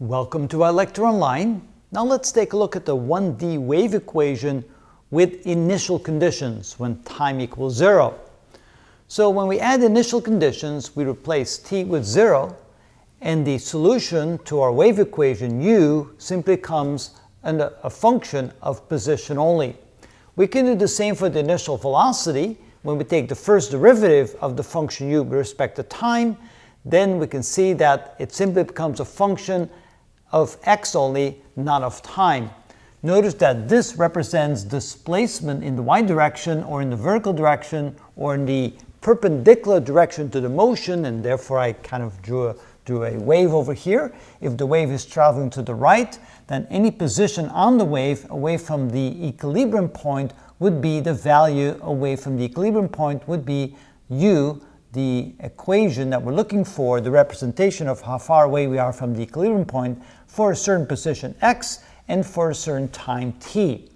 Welcome to our lecture online. Now let's take a look at the 1D wave equation with initial conditions when time equals 0. So when we add initial conditions, we replace t with 0, and the solution to our wave equation u simply comes a function of position only. We can do the same for the initial velocity. When we take the first derivative of the function u with respect to time, then we can see that it simply becomes a function of x only, not of time. Notice that this represents displacement in the y direction, or in the vertical direction, or in the perpendicular direction to the motion, and therefore I kind of drew a wave over here. If the wave is traveling to the right, then any position on the wave away from the equilibrium point would be the value away from the equilibrium point would be u, the equation that we're looking for, the representation of how far away we are from the equilibrium point for a certain position x and for a certain time t.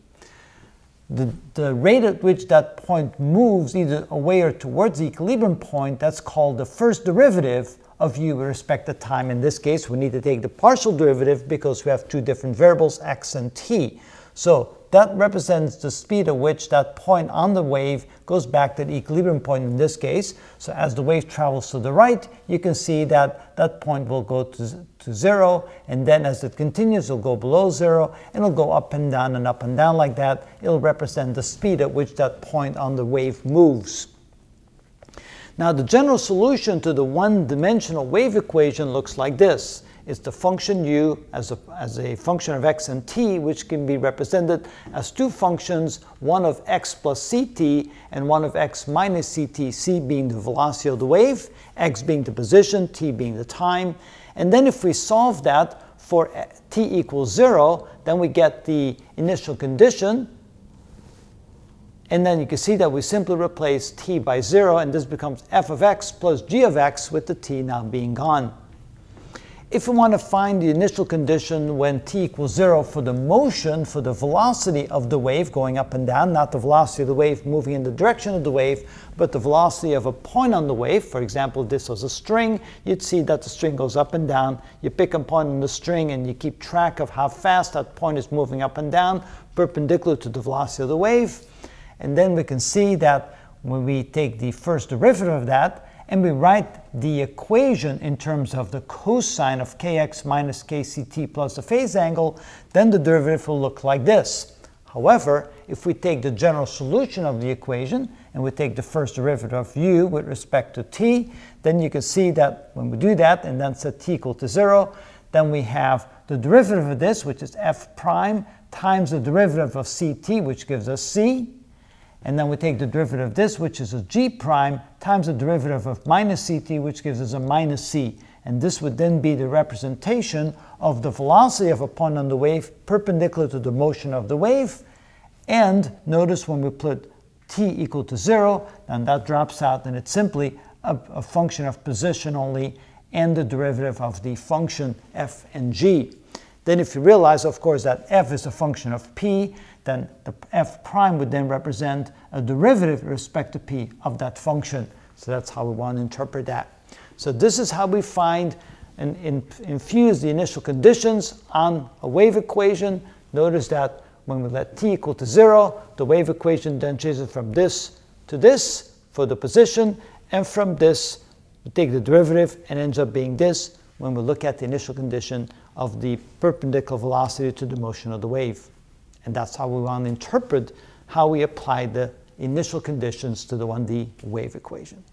The rate at which that point moves either away or towards the equilibrium point, that's called the first derivative of u with respect to time. In this case, we need to take the partial derivative because we have two different variables, x and t. So that represents the speed at which that point on the wave goes back to the equilibrium point in this case. So as the wave travels to the right, you can see that that point will go to 0, and then as it continues, it'll go below 0, and it'll go up and down and up and down like that. It'll represent the speed at which that point on the wave moves. Now the general solution to the one-dimensional wave equation looks like this. It's the function u as a function of x and t, which can be represented as two functions, one of x plus ct and one of x minus ct, c being the velocity of the wave, x being the position, t being the time. And then if we solve that for t equals 0, then we get the initial condition. And then you can see that we simply replace t by 0, and this becomes f of x plus g of x, with the t now being gone. If we want to find the initial condition when t equals 0 for the motion, for the velocity of the wave going up and down, not the velocity of the wave moving in the direction of the wave, but the velocity of a point on the wave, for example, if this was a string, you'd see that the string goes up and down. You pick a point on the string and you keep track of how fast that point is moving up and down, perpendicular to the velocity of the wave. And then we can see that when we take the first derivative of that, and we write the equation in terms of the cosine of kx minus kct plus the phase angle, then the derivative will look like this. However, if we take the general solution of the equation, and we take the first derivative of u with respect to t, then you can see that when we do that, and then set t equal to 0, then we have the derivative of this, which is f prime, times the derivative of ct, which gives us c. And then we take the derivative of this, which is a g prime, times the derivative of minus ct, which gives us a minus c. And this would then be the representation of the velocity of a point on the wave perpendicular to the motion of the wave. And notice when we put t equal to 0, then that drops out, and it's simply a function of position only and the derivative of the function f and g. Then if you realize, of course, that f is a function of p, then the f prime would then represent a derivative with respect to p of that function. So that's how we want to interpret that. So this is how we find and infuse the initial conditions on a wave equation. Notice that when we let t equal to 0, the wave equation then changes from this to this for the position, and from this we take the derivative and ends up being this when we look at the initial condition of the perpendicular velocity to the motion of the wave. And that's how we want to interpret how we apply the initial conditions to the 1D wave equation.